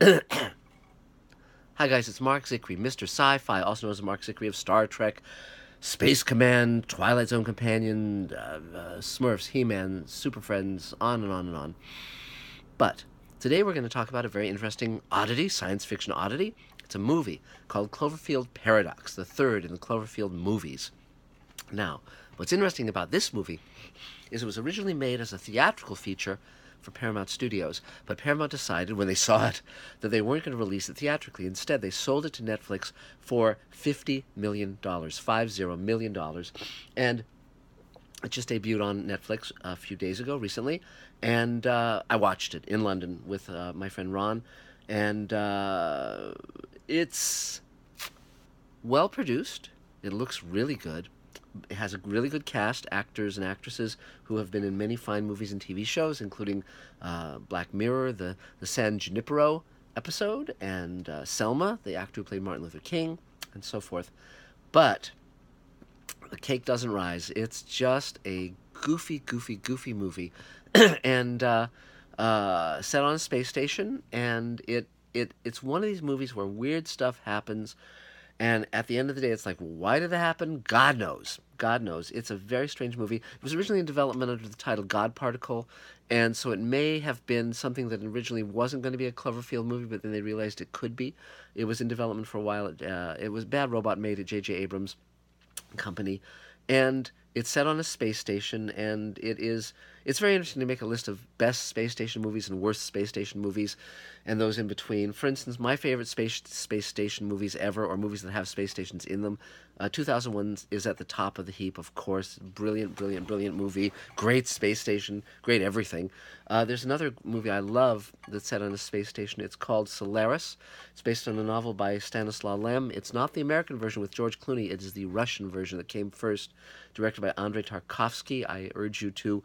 Hi guys, it's Marc Zicree, Mr. Sci-Fi, also known as Marc Zicree of Star Trek, Space Command, Twilight Zone Companion, Smurfs, He-Man, Super Friends, on and on and on. But today we're going to talk about a very interesting oddity, science fiction oddity. It's a movie called Cloverfield Paradox, the third in the Cloverfield movies. Now, what's interesting about this movie is it was originally made as a theatrical feature for Paramount Studios, but Paramount decided when they saw it that they weren't going to release it theatrically. Instead, they sold it to Netflix for $50 million, and it just debuted on Netflix a few days ago, recently, and I watched it in London with my friend Ron, and it's well produced. It looks really good. It has a really good cast, actors and actresses who have been in many fine movies and TV shows, including Black Mirror, the San Junipero episode, and Selma, the actor who played Martin Luther King, and so forth. But the cake doesn't rise. It's just a goofy movie, and set on a space station. And it's one of these movies where weird stuff happens. And at the end of the day, it's like, why did that happen? God knows. God knows. It's a very strange movie. It was originally in development under the title God Particle, and so it may have been something that originally wasn't going to be a Cloverfield movie, but then they realized it could be. It was in development for a while. It was Bad Robot made at J.J. Abrams Company, and it's set on a space station, and it's very interesting to make a list of best space station movies and worst space station movies and those in between. For instance, my favorite space station movies ever, or movies that have space stations in them, 2001 is at the top of the heap, of course. Brilliant movie. Great space station. Great everything. There's another movie I love that's set on a space station. It's called Solaris. It's based on a novel by Stanislaw Lem. It's not the American version with George Clooney. It is the Russian version that came first, directed by Andrei Tarkovsky. I urge you to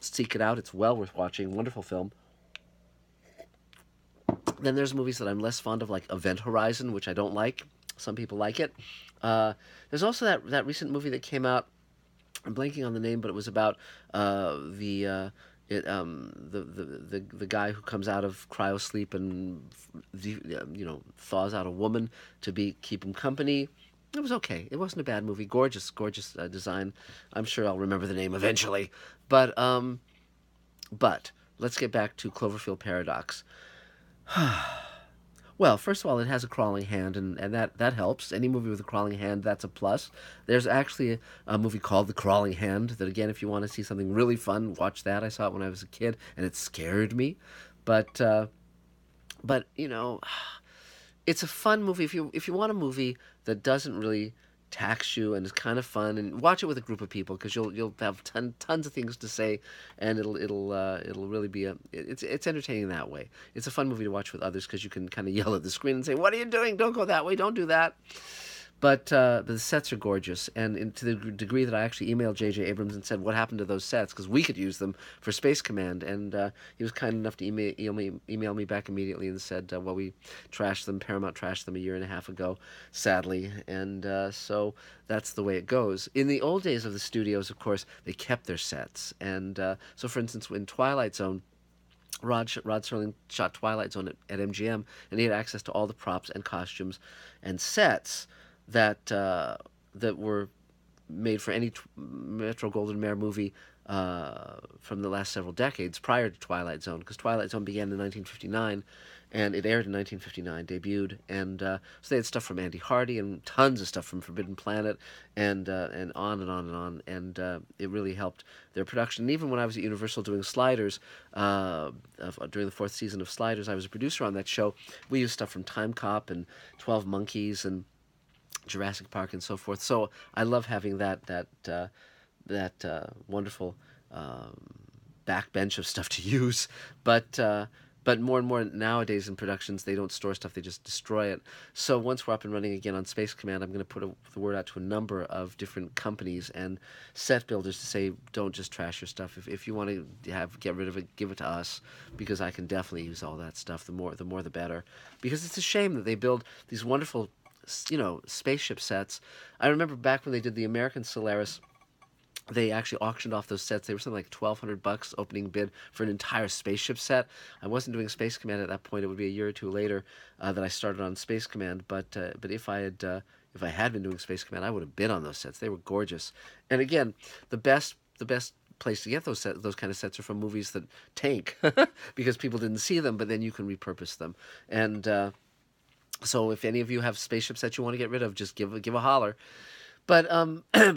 seek it out. It's well worth watching. Wonderful film. Then there's movies that I'm less fond of, like Event Horizon, which I don't like. Some people like it. There's also that recent movie that came out. I'm blanking on the name, but it was about the guy who comes out of cryo sleep and thaws out a woman to keep him company. It was okay. It wasn't a bad movie. Gorgeous design. I'm sure I'll remember the name eventually. But let's get back to Cloverfield Paradox. Well, first of all, it has a crawling hand, and that helps. Any movie with a crawling hand, that's a plus. There's actually a movie called The Crawling Hand that, again, if you want to see something really fun, watch that. I saw it when I was a kid, and it scared me. But you know, it's a fun movie. If you want a movie that doesn't really tax you and is kind of fun, and watch it with a group of people, because you'll have tons of things to say, and it'll really be it's entertaining that way. It's a fun movie to watch with others because you can kind of yell at the screen and say, "What are you doing? Don't go that way. Don't do that." But the sets are gorgeous, and to the degree that I actually emailed J.J. Abrams and said, what happened to those sets? Because we could use them for Space Command, and he was kind enough to email me back immediately and said, well, we trashed them, Paramount trashed them a year and a half ago, sadly, and so that's the way it goes. In the old days of the studios, of course, they kept their sets, and so, for instance, in Twilight Zone, Rod Serling shot Twilight Zone at MGM, and he had access to all the props and costumes and sets that were made for any Metro-Goldwyn-Mayer movie from the last several decades prior to Twilight Zone, because Twilight Zone began in 1959, and it aired in 1959, debuted, and so they had stuff from Andy Hardy and tons of stuff from Forbidden Planet, and on and on and on, and it really helped their production. And even when I was at Universal doing Sliders, during the fourth season of Sliders, I was a producer on that show. We used stuff from Time Cop and 12 Monkeys and Jurassic Park and so forth. So I love having that wonderful backbench of stuff to use. But more and more nowadays in productions, they don't store stuff; they just destroy it. So once we're up and running again on Space Command, I'm going to put the word out to a number of different companies and set builders to say, don't just trash your stuff. If you want to get rid of it, give it to us, because I can definitely use all that stuff. The more, the better. Because it's a shame that they build these wonderful, spaceship sets. I remember back when they did the American Solaris they actually auctioned off those sets. They were something like $1,200 opening bid for an entire spaceship set. I wasn't doing Space Command at that point. It would be a year or two later that I started on Space Command. But if I had been doing Space Command, I would have bid on those sets. They were gorgeous. And again, the best place to get those kind of sets are from movies that tank because people didn't see them. But then you can repurpose them. And so if any of you have spaceship sets you want to get rid of, just give a holler. But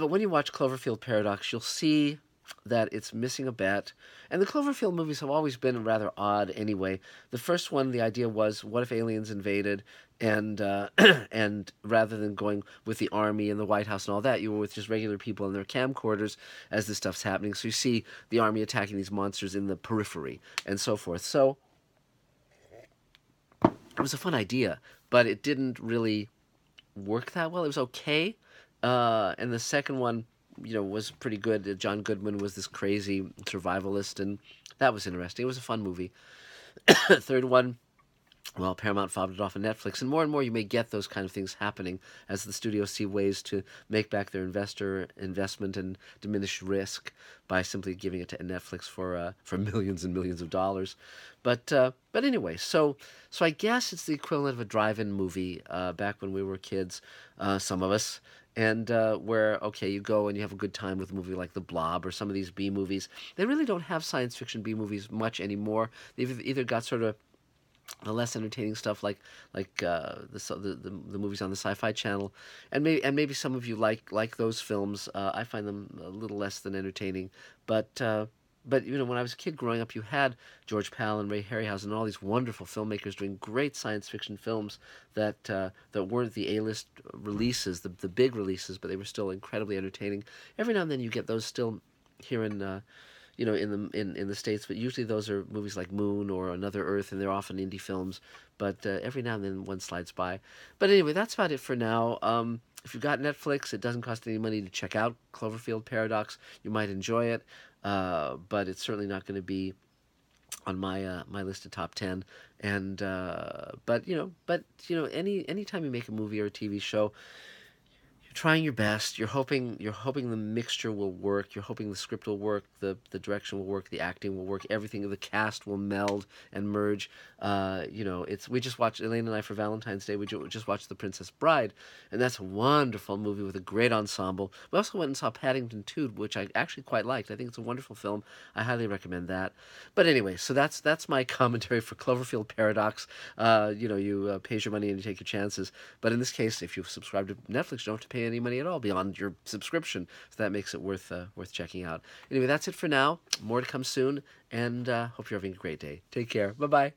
when you watch Cloverfield Paradox, you'll see that it's missing a bet. And the Cloverfield movies have always been rather odd anyway. The first one, the idea was, what if aliens invaded? And rather than going with the army and the White House and all that, you were with just regular people in their camcorders as this stuff's happening. So you see the army attacking these monsters in the periphery and so forth. So it was a fun idea, but it didn't really work that well. It was okay. And the second one, was pretty good. John Goodman was this crazy survivalist, and that was interesting. It was a fun movie. Third one, well, Paramount fobbed it off on Netflix, and more you may get those kind of things happening as the studios see ways to make back their investment and diminish risk by simply giving it to Netflix for millions and millions of dollars. But anyway, so I guess it's the equivalent of a drive-in movie back when we were kids, some of us. And where, okay, you go and you have a good time with a movie like The Blob or some of these B-movies. They really don't have science fiction B-movies much anymore. They've either got sort of the less entertaining stuff like the movies on the Sci-Fi Channel. And maybe some of you like those films. I find them a little less than entertaining. But when I was a kid growing up, you had George Pal and Ray Harryhausen and all these wonderful filmmakers doing great science fiction films that weren't the A-list releases, the big releases, but they were still incredibly entertaining. Every now and then you get those still here in the States, but usually those are movies like Moon or Another Earth, and they're often indie films. But every now and then one slides by. But anyway, that's about it for now. If you've got Netflix, it doesn't cost any money to check out Cloverfield Paradox. You might enjoy it, but it's certainly not going to be on my list of top 10. And anytime you make a movie or a TV show, trying your best, you're hoping the mixture will work, you're hoping the script will work, the direction will work, the acting will work, everything of the cast will meld and merge. We just watched, Elaine and I, for Valentine's Day, we just watched The Princess Bride, and that's a wonderful movie with a great ensemble. We also went and saw Paddington 2, which I actually quite liked. I think it's a wonderful film. I highly recommend that. But anyway, so that's my commentary for Cloverfield Paradox. You pays your money and you take your chances. But in this case, if you subscribe to Netflix, you don't have to pay any money at all beyond your subscription, so that makes it worth checking out. Anyway, that's it for now. More to come soon, and hope you're having a great day. Take care. Bye-bye.